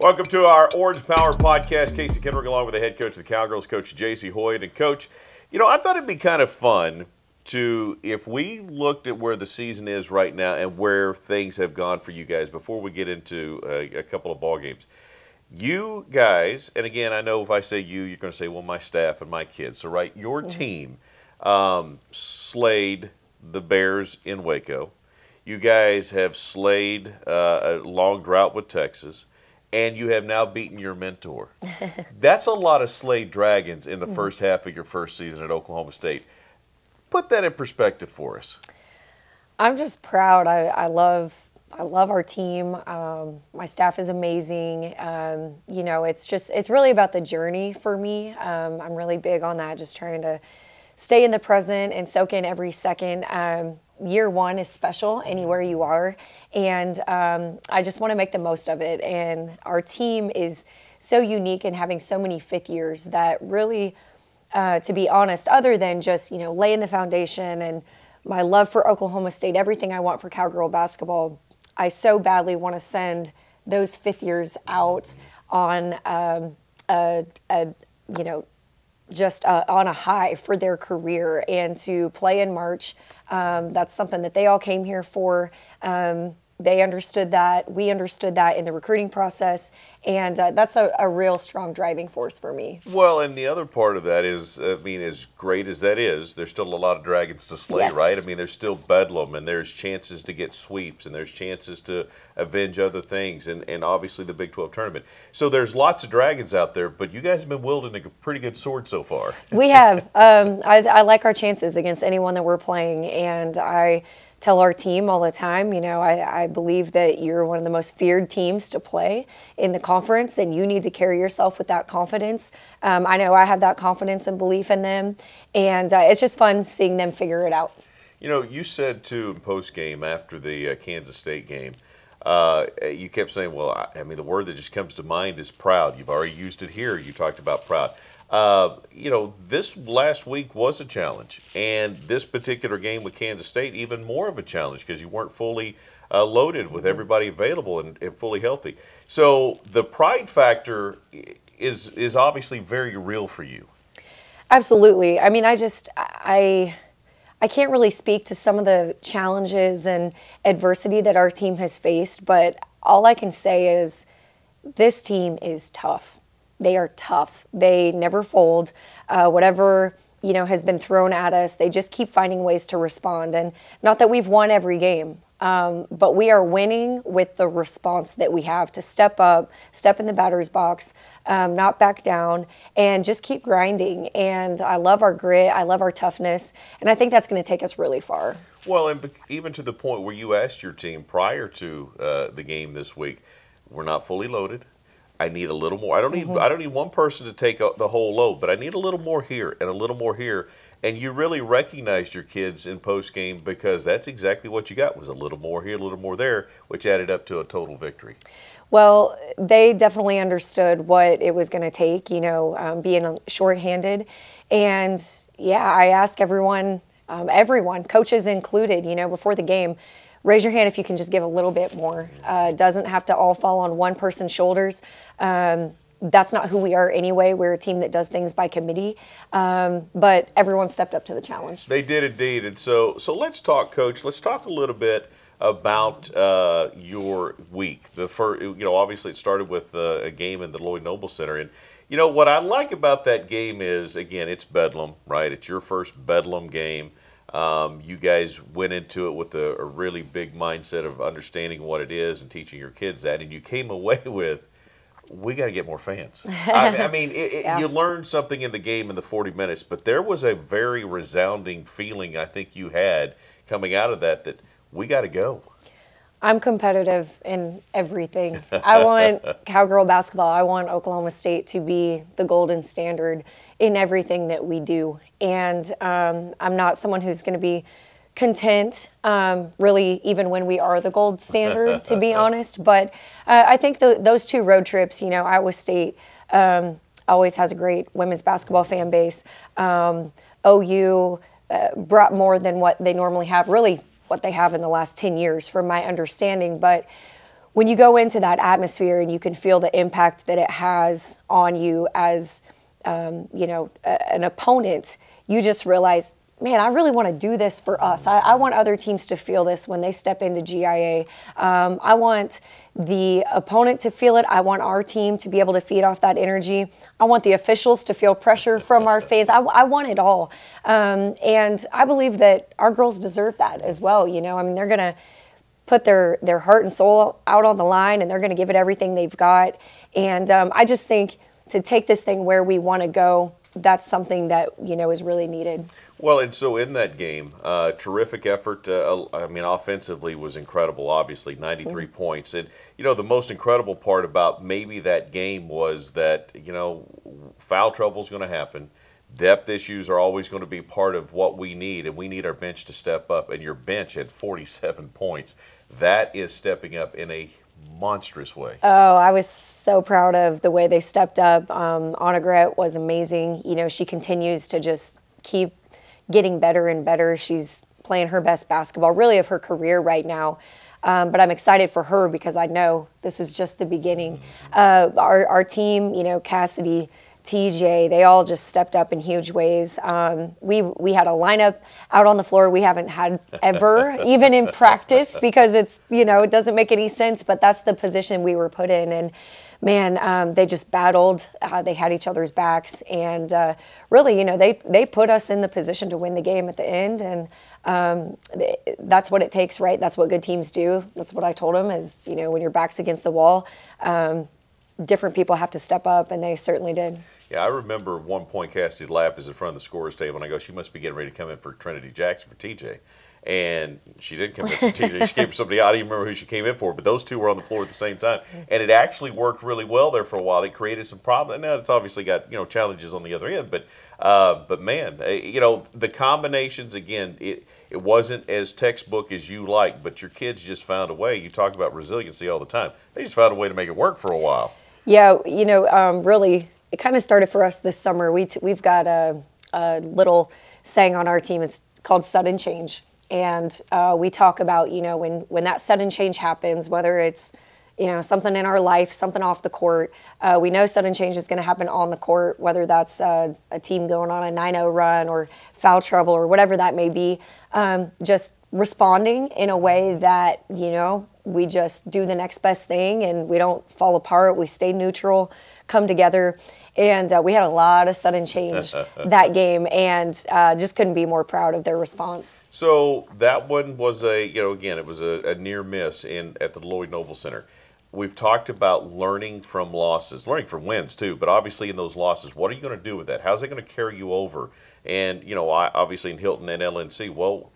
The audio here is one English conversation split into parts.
Welcome to our Orange Power Podcast. Casey Kendrick along with the head coach of the Cowgirls, Coach Jacie Hoyt. And Coach, you know, I thought it'd be kind of fun to, if we looked at where the season is right now and where things have gone for you guys before we get into a couple of ball games. You guys, and again, I know if I say you, you're going to say, well, my staff and my kids. So, right, your team slayed the Bears in Waco. You guys have slayed a long drought with Texas. And you have now beaten your mentor. That's a lot of slayed dragons in the first half of your first season at Oklahoma State. Put that in perspective for us. I'm just proud. I love our team. My staff is amazing. You know, it's really about the journey for me. I'm really big on that, just trying to stay in the present and soak in every second. Year one is special anywhere you are, and I just want to make the most of it. And our team is so unique in having so many fifth years that really, to be honest, other than just, you know, laying the foundation and my love for Oklahoma State, everything I want for Cowgirl basketball, I so badly want to send those fifth years out on on a high for their career, and to play in March. That's something that they all came here for. They understood that. We understood that in the recruiting process. And that's a real strong driving force for me. Well, and the other part of that is, I mean, as great as that is, there's still a lot of dragons to slay, yes. Right? I mean, there's still Bedlam, and there's chances to get sweeps, and there's chances to avenge other things, and obviously the Big 12 tournament. So there's lots of dragons out there, but you guys have been wielding a pretty good sword so far. We have. I like our chances against anyone that we're playing, and I tell our team all the time, you know, I believe that you're one of the most feared teams to play in the conference, and you need to carry yourself with that confidence. I know I have that confidence and belief in them, and it's just fun seeing them figure it out. You know, you said too in post-game after the Kansas State game, you kept saying, well, I mean, the word that just comes to mind is proud. You've already used it here. You talked about proud. You know, this last week was a challenge, and this particular game with Kansas State even more of a challenge because you weren't fully loaded with everybody available and fully healthy. So the pride factor is obviously very real for you. Absolutely. I mean, I can't really speak to some of the challenges and adversity that our team has faced, but all I can say is this team is tough. They are tough. They never fold. Whatever, you know, has been thrown at us, they just keep finding ways to respond. And not that we've won every game, but we are winning with the response that we have to step up, step in the batter's box, not back down, and just keep grinding. And I love our grit. I love our toughness. And I think that's going to take us really far. Well, and even to the point where you asked your team prior to the game this week, we're not fully loaded. I need a little more. I don't need one person to take the whole load, but I need a little more here and a little more here. And you really recognized your kids in post-game because that's exactly what you got, was a little more here, a little more there, which added up to a total victory. Well, they definitely understood what it was going to take, you know, being shorthanded. And, yeah, I ask everyone, coaches included, you know, before the game, raise your hand if you can just give a little bit more. Doesn't have to all fall on one person's shoulders. That's not who we are anyway. We're a team that does things by committee. But everyone stepped up to the challenge. They did indeed. And so let's talk, Coach. Let's talk a little bit about your week. You know, obviously it started with a game in the Lloyd Noble Center. And, you know, what I like about that game is, again, it's Bedlam, right? It's your first Bedlam game. You guys went into it with a really big mindset of understanding what it is and teaching your kids that, and you came away with, we got to get more fans. I mean, you learned something in the game in the 40 minutes, but there was a very resounding feeling I think you had coming out of that we got to go. I'm competitive in everything. I want Cowgirl basketball. I want Oklahoma State to be the golden standard in everything that we do. And I'm not someone who's going to be content, really, even when we are the gold standard, to be honest. But I think those two road trips, you know, Iowa State always has a great women's basketball fan base. OU brought more than what they normally have, really, what they have in the last 10 years, from my understanding. But when you go into that atmosphere and you can feel the impact that it has on you as, you know, an opponent, you just realize, man, I really want to do this for us. I want other teams to feel this when they step into GIA. I want the opponent to feel it. I want our team to be able to feed off that energy. I want the officials to feel pressure from our fans. I want it all. And I believe that our girls deserve that as well. You know, I mean, they're going to put their heart and soul out on the line, and they're going to give it everything they've got. And I just think to take this thing where we want to go, that's something that, you know, is really needed. Well, and so in that game, terrific effort. I mean, offensively was incredible, obviously, 93 points. And, you know, the most incredible part about maybe that game was that, you know, foul trouble is going to happen. Depth issues are always going to be part of what we need, and we need our bench to step up. And your bench had 47 points. That is stepping up in a monstrous way. Oh, I was so proud of the way they stepped up. Onnigrette was amazing. You know, she continues to just keep getting better and better. She's playing her best basketball, really, of her career right now. But I'm excited for her because I know this is just the beginning. Our team, you know, Cassidy, TJ, they all just stepped up in huge ways. We had a lineup out on the floor we haven't had ever, even in practice, because it's, you know, it doesn't make any sense, but that's the position we were put in. And man, they just battled. They had each other's backs, and really, you know, they put us in the position to win the game at the end. And that's what it takes, right? That's what good teams do. That's what I told them is, you know, when your back's against the wall, different people have to step up, and they certainly did. Yeah, I remember one point Cassidy Lapp is in front of the scorer's table, and I go, she must be getting ready to come in for Trinity Jackson for TJ. And she didn't come in for TJ. She came for somebody. I don't even remember who she came in for, but those two were on the floor at the same time. And it actually worked really well there for a while. It created some problems. And now it's obviously got, you know, challenges on the other end. But man, you know, the combinations, again, it wasn't as textbook as you like, but your kids just found a way. You talk about resiliency all the time. They just found a way to make it work for a while. Yeah, you know, really, it kind of started for us this summer. We've got a little saying on our team. It's called sudden change. And we talk about, you know, when that sudden change happens, whether it's, you know, something in our life, something off the court, we know sudden change is going to happen on the court, whether that's a team going on a 9-0 run or foul trouble or whatever that may be, just responding in a way that, you know, we just do the next best thing and we don't fall apart. We stay neutral, come together. And we had a lot of sudden change that game, and just couldn't be more proud of their response. So that one was a, you know, again, it was a near miss at the Lloyd Noble Center. We've talked about learning from losses, learning from wins too, but obviously in those losses, what are you going to do with that? How's it going to carry you over? And, you know, obviously in Hilton and LNC, well,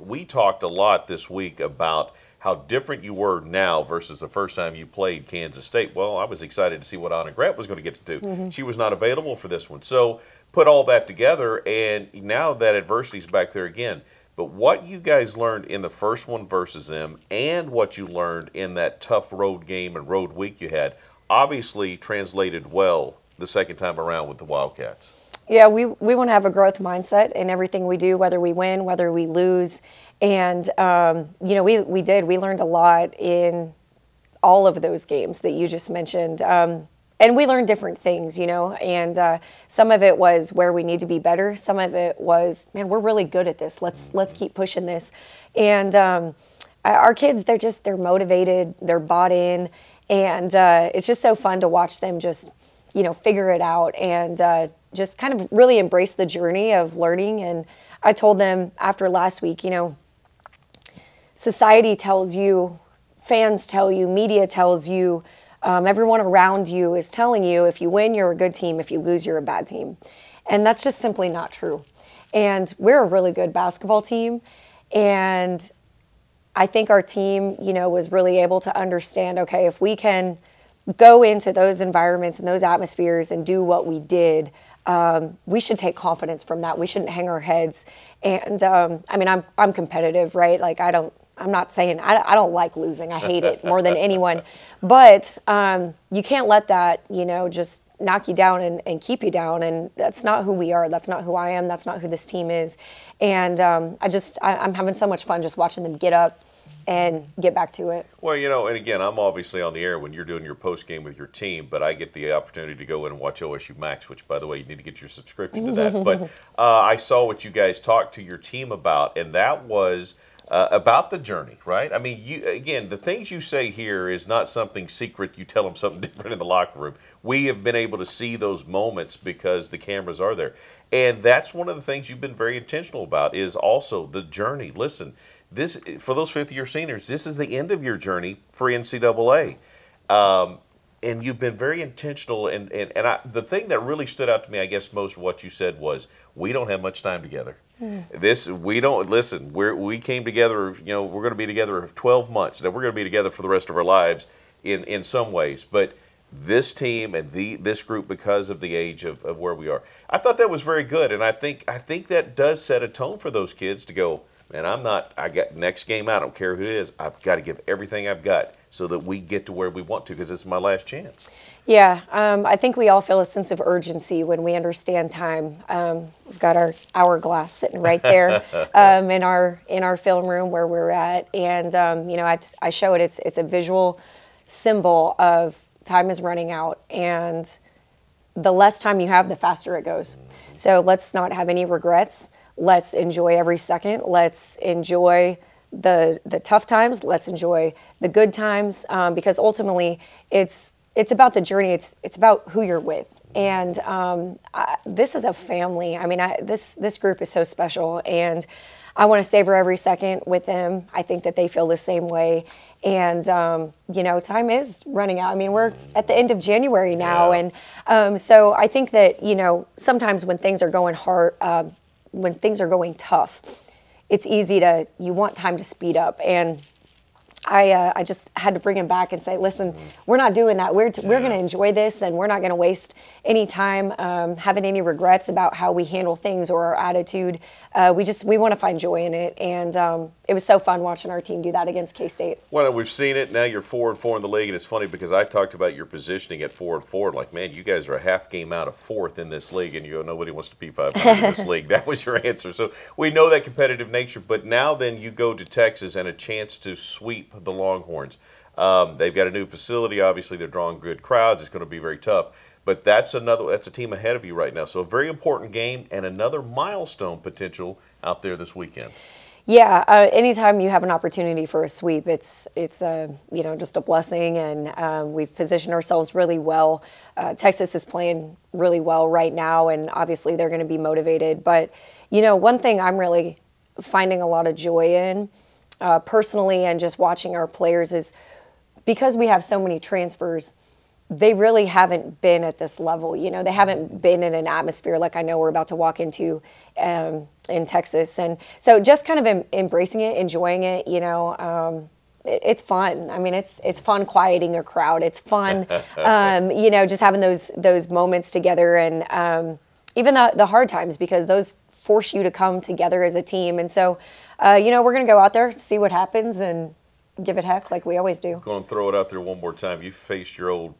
we talked a lot this week about how different you were now versus the first time you played Kansas State. Well, I was excited to see what Anna Grant was going to get to do. She was not available for this one. So put all that together, and now that adversity's back there again. But what you guys learned in the first one versus them and what you learned in that tough road game and road week you had obviously translated well the second time around with the Wildcats. Yeah, we want to have a growth mindset in everything we do, whether we win, whether we lose. And, you know, we did. We learned a lot in all of those games that you just mentioned. And we learned different things, you know, and some of it was where we need to be better. Some of it was, man, we're really good at this. Let's keep pushing this. And our kids, they're motivated. They're bought in. And it's just so fun to watch them just, you know, figure it out and just kind of really embrace the journey of learning. And I told them after last week, you know, society tells you, fans tell you, media tells you, everyone around you is telling you if you win, you're a good team. If you lose, you're a bad team. And that's just simply not true. And we're a really good basketball team. And I think our team, you know, was really able to understand, okay, if we can go into those environments and those atmospheres and do what we did, we should take confidence from that. We shouldn't hang our heads. And I mean, I'm competitive, right? Like I'm not saying I don't like losing. I hate it more than anyone. But you can't let that, you know, just knock you down and keep you down. And that's not who we are. That's not who I am. That's not who this team is. And I'm having so much fun just watching them get up and get back to it. Well, you know, and again, I'm obviously on the air when you're doing your post game with your team, but I get the opportunity to go in and watch OSU Max, which, by the way, you need to get your subscription to that. But I saw what you guys talked to your team about, and that was about the journey, right? I mean, you, again, the things you say here is not something secret. You tell them something different in the locker room. We have been able to see those moments because the cameras are there. And that's one of the things you've been very intentional about is also the journey. Listen, this for those fifth-year seniors, this is the end of your journey for NCAA. And you've been very intentional. And the thing that really stood out to me, I guess, most of what you said was, we don't have much time together. This, we don't, listen, we came together, you know, we're going to be together for 12 months. Now, we're going to be together for the rest of our lives in some ways. But this team and this group, because of the age of where we are, I thought that was very good. And I think that does set a tone for those kids to go, man, I got next game, I don't care who it is, I've got to give everything I've got so that we get to where we want to, because this is my last chance. Yeah, I think we all feel a sense of urgency when we understand time. We've got our hourglass sitting right there in our film room where we're at, and you know, I show it. It's a visual symbol of time is running out, and the less time you have, the faster it goes. So let's not have any regrets. Let's enjoy every second. Let's enjoy the tough times. Let's enjoy the good times, because ultimately it's about the journey. It's about who you're with, and this is a family. I mean, this group is so special, and I want to savor every second with them. I think that they feel the same way, and you know, time is running out. I mean, we're at the end of January now, yeah. And so I think that, you know, sometimes when things are going hard, when things are going tough, it's easy to, you want time to speed up, and I just had to bring him back and say, listen, we're not doing that. We're going to enjoy this, and we're not going to waste any time having any regrets about how we handle things or our attitude. We want to find joy in it, and it was so fun watching our team do that against K-State. Well, we've seen it. Now you're 4-4 in the league, and it's funny because I talked about your positioning at 4-4. Like, man, you guys are a half game out of fourth in this league, and you go, nobody wants to be 500 in this league. That was your answer. So we know that competitive nature, but now then you go to Texas and a chance to sweep the Longhorns. They've got a new facility. Obviously, they're drawing good crowds. It's going to be very tough. But that's a team ahead of you right now. So a very important game and another milestone potential out there this weekend. Yeah, anytime you have an opportunity for a sweep, it's you know, just a blessing, and we've positioned ourselves really well. Texas is playing really well right now, and obviously they're going to be motivated. But you know, one thing I'm really finding a lot of joy in, personally, and just watching our players, is because we have so many transfers, they really haven't been at this level. You know, they haven't been in an atmosphere like I know we're about to walk into in Texas. And so just kind of embracing it, enjoying it, you know, it's fun. I mean, it's fun quieting a crowd. It's fun, you know, just having those moments together, and even the hard times, because those force you to come together as a team. And so, you know, we're going to go out there, see what happens, and give it heck like we always do. Going to throw it out there one more time. You faced your old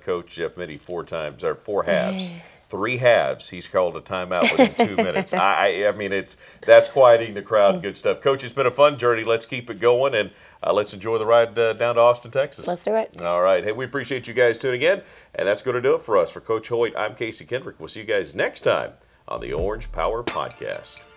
coach, Jeff Mitty, four halves. Three halves, he's called a timeout within 2 minutes. I mean, that's quieting the crowd and good stuff. Coach, it's been a fun journey. Let's keep it going, and let's enjoy the ride down to Austin, Texas. Let's do it. All right. Hey, we appreciate you guys tuning in, and that's going to do it for us. For Coach Hoyt, I'm Casey Kendrick. We'll see you guys next time on the Orange Power Podcast.